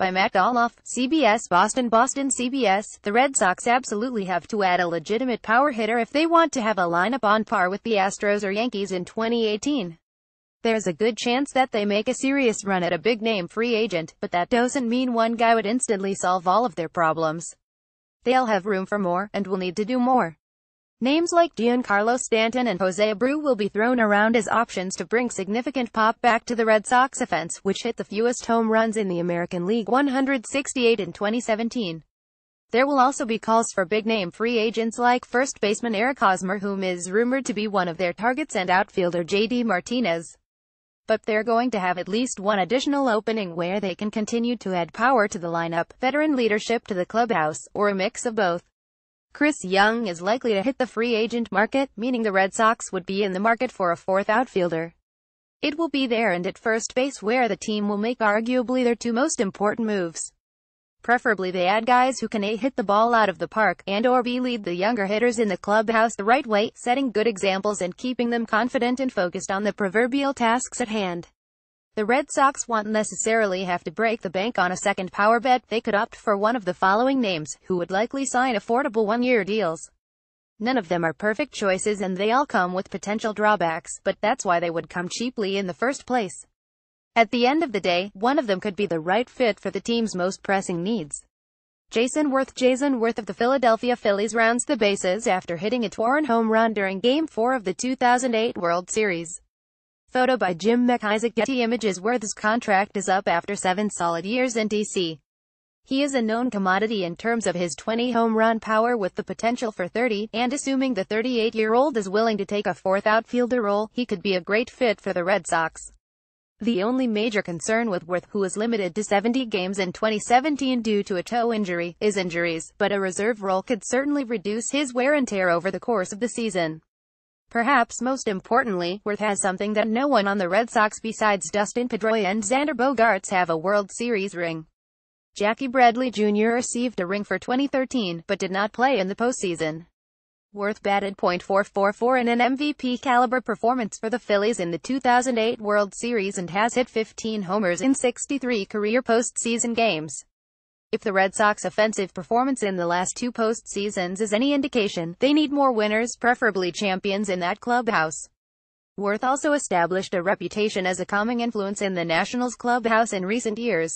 by Matt Dolloff, CBS Boston. CBS, the Red Sox absolutely have to add a legitimate power hitter if they want to have a lineup on par with the Astros or Yankees in 2018. There's a good chance that they make a serious run at a big-name free agent, but that doesn't mean one guy would instantly solve all of their problems. They'll have room for more, and will need to do more. Names like Giancarlo Stanton and Jose Abreu will be thrown around as options to bring significant pop back to the Red Sox offense, which hit the fewest home runs in the American League, 168 in 2017. There will also be calls for big-name free agents like first baseman Eric Hosmer, whom is rumored to be one of their targets, and outfielder JD Martinez. But they're going to have at least one additional opening where they can continue to add power to the lineup, veteran leadership to the clubhouse, or a mix of both. Chris Young is likely to hit the free agent market, meaning the Red Sox would be in the market for a fourth outfielder. It will be there and at first base where the team will make arguably their two most important moves. Preferably they add guys who can A, hit the ball out of the park, and or B, lead the younger hitters in the clubhouse the right way, setting good examples and keeping them confident and focused on the proverbial tasks at hand. The Red Sox won't necessarily have to break the bank on a second power bet. They could opt for one of the following names, who would likely sign affordable one-year deals. None of them are perfect choices and they all come with potential drawbacks, but that's why they would come cheaply in the first place. At the end of the day, one of them could be the right fit for the team's most pressing needs. Jayson Werth. Jayson Werth of the Philadelphia Phillies rounds the bases after hitting a two-run home run during Game 4 of the 2008 World Series. Photo by Jim McIsaac. Getty Images. Werth's contract is up after 7 solid years in D.C. He is a known commodity in terms of his 20 home run power with the potential for 30, and assuming the 38-year-old is willing to take a fourth outfielder role, he could be a great fit for the Red Sox. The only major concern with Werth, who was limited to 70 games in 2017 due to a toe injury, is injuries, but a reserve role could certainly reduce his wear and tear over the course of the season. Perhaps most importantly, Werth has something that no one on the Red Sox besides Dustin Pedroia and Xander Bogaerts have: a World Series ring. Jackie Bradley Jr. received a ring for 2013, but did not play in the postseason. Werth batted .444 in an MVP-caliber performance for the Phillies in the 2008 World Series and has hit 15 homers in 63 career postseason games. If the Red Sox offensive performance in the last 2 postseasons is any indication, they need more winners, preferably champions, in that clubhouse. Werth also established a reputation as a calming influence in the Nationals clubhouse in recent years.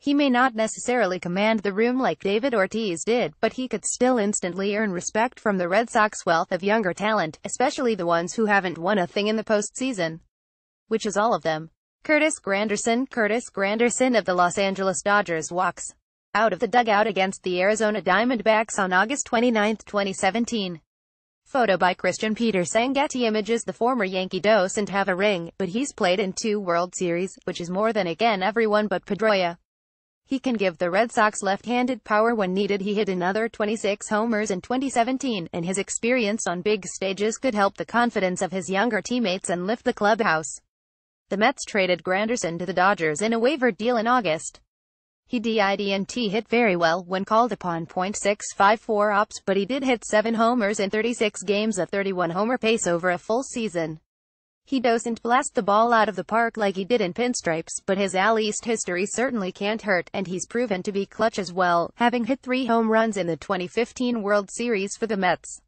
He may not necessarily command the room like David Ortiz did, but he could still instantly earn respect from the Red Sox wealth of younger talent, especially the ones who haven't won a thing in the postseason, which is all of them. Curtis Granderson. Curtis Granderson of the Los Angeles Dodgers walks out of the dugout against the Arizona Diamondbacks on August 29, 2017. Photo by Christian Peter Sangetti. Images. The former Yankee doesn't have a ring, but he's played in 2 World Series, which is more than again everyone but Pedroia. He can give the Red Sox left-handed power when needed. He hit another 26 homers in 2017, and his experience on big stages could help the confidence of his younger teammates and lift the clubhouse. The Mets traded Granderson to the Dodgers in a waiver deal in August. He didn't hit very well when called upon, .654 ops, but he did hit 7 homers in 36 games, a 31-homer pace over a full season. He doesn't blast the ball out of the park like he did in pinstripes, but his AL East history certainly can't hurt, and he's proven to be clutch as well, having hit 3 home runs in the 2015 World Series for the Mets.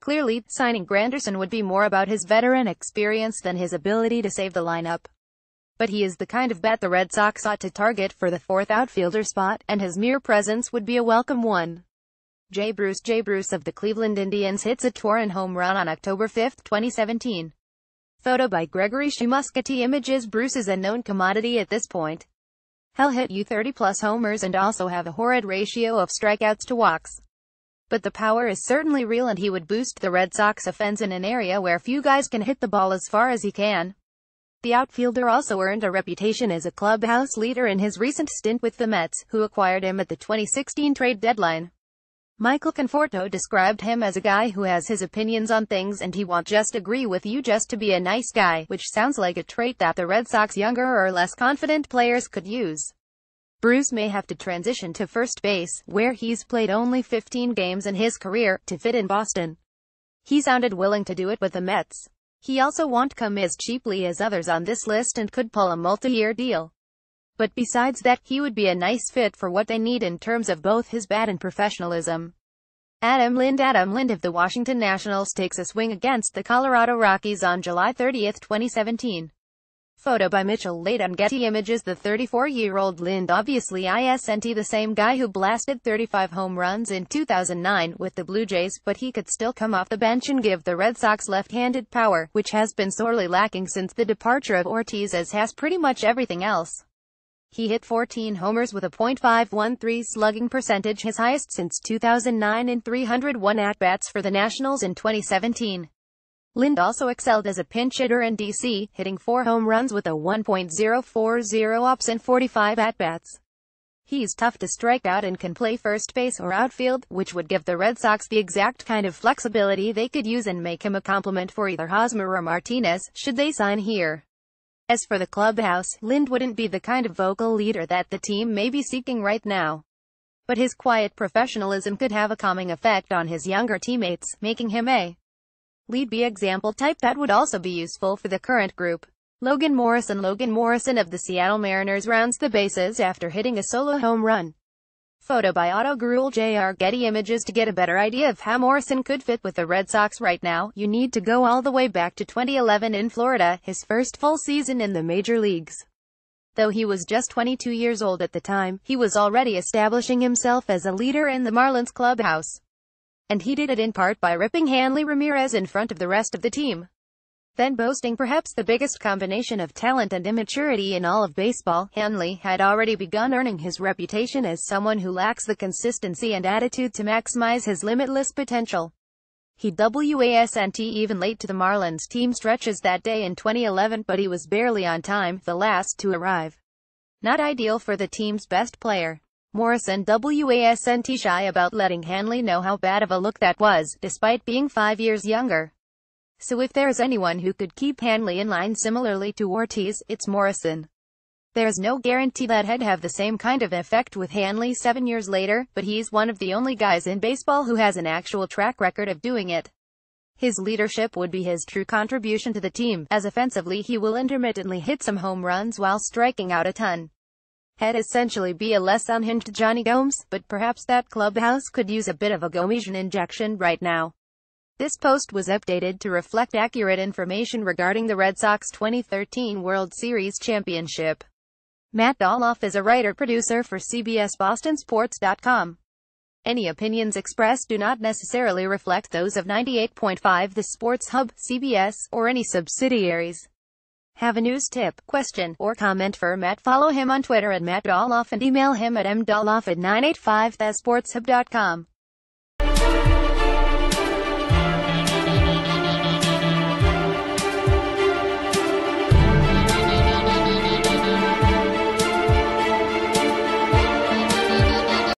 Clearly, signing Granderson would be more about his veteran experience than his ability to save the lineup. But he is the kind of bat the Red Sox ought to target for the fourth outfielder spot, and his mere presence would be a welcome one. Jay Bruce. Jay Bruce of the Cleveland Indians hits a two-run home run on October 5, 2017. Photo by Gregory Schumaski. Images. Bruce is a known commodity at this point. He'll hit you 30-plus homers and also have a horrid ratio of strikeouts to walks. But the power is certainly real, and he would boost the Red Sox offense in an area where few guys can hit the ball as far as he can. The outfielder also earned a reputation as a clubhouse leader in his recent stint with the Mets, who acquired him at the 2016 trade deadline. Michael Conforto described him as a guy who has his opinions on things, and he won't just agree with you just to be a nice guy, which sounds like a trait that the Red Sox younger or less confident players could use. Bruce may have to transition to first base, where he's played only 15 games in his career, to fit in Boston. He sounded willing to do it with the Mets. He also won't come as cheaply as others on this list and could pull a multi-year deal. But besides that, he would be a nice fit for what they need in terms of both his bat and professionalism. Adam Lind of the Washington Nationals takes a swing against the Colorado Rockies on July 30, 2017. Photo by Mitchell Layton on Getty Images. The 34-year-old Lind obviously isn't the same guy who blasted 35 home runs in 2009 with the Blue Jays, but he could still come off the bench and give the Red Sox left-handed power, which has been sorely lacking since the departure of Ortiz, as has pretty much everything else. He hit 14 homers with a .513 slugging percentage, his highest since 2009, in 301 at-bats for the Nationals in 2017. Lind also excelled as a pinch hitter and DC, hitting 4 home runs with a .040 OPS and 45 at-bats. He's tough to strike out and can play first base or outfield, which would give the Red Sox the exact kind of flexibility they could use and make him a compliment for either Hosmer or Martinez, should they sign here. As for the clubhouse, Lind wouldn't be the kind of vocal leader that the team may be seeking right now. But his quiet professionalism could have a calming effect on his younger teammates, making him a lead-by-example type that would also be useful for the current group. Logan Morrison of the Seattle Mariners rounds the bases after hitting a solo home run. Photo by Autogruel Jr. Getty Images. To get a better idea of how Morrison could fit with the Red Sox right now, you need to go all the way back to 2011 in Florida, his first full season in the major leagues. Though he was just 22 years old at the time, he was already establishing himself as a leader in the Marlins clubhouse. And he did it in part by ripping Hanley Ramirez in front of the rest of the team. Then boasting perhaps the biggest combination of talent and immaturity in all of baseball, Hanley had already begun earning his reputation as someone who lacks the consistency and attitude to maximize his limitless potential. He wasn't even late to the Marlins team stretches that day in 2011, but he was barely on time, the last to arrive. Not ideal for the team's best player. Morrison wasn't shy about letting Hanley know how bad of a look that was, despite being 5 years younger. So if there's anyone who could keep Hanley in line similarly to Ortiz, it's Morrison. There's no guarantee that he'd have the same kind of effect with Hanley 7 years later, but he's one of the only guys in baseball who has an actual track record of doing it. His leadership would be his true contribution to the team, as offensively he will intermittently hit some home runs while striking out a ton. He'd essentially be a less unhinged Johnny Gomes, but perhaps that clubhouse could use a bit of a Gomesian injection right now. This post was updated to reflect accurate information regarding the Red Sox 2013 World Series championship. Matt Dolloff is a writer-producer for CBSBostonSports.com. Any opinions expressed do not necessarily reflect those of 98.5 The Sports Hub, CBS, or any subsidiaries. Have a news tip, question, or comment for Matt? Follow him on Twitter at @MattDolloff and email him at mdolloff@985thesportshub.com.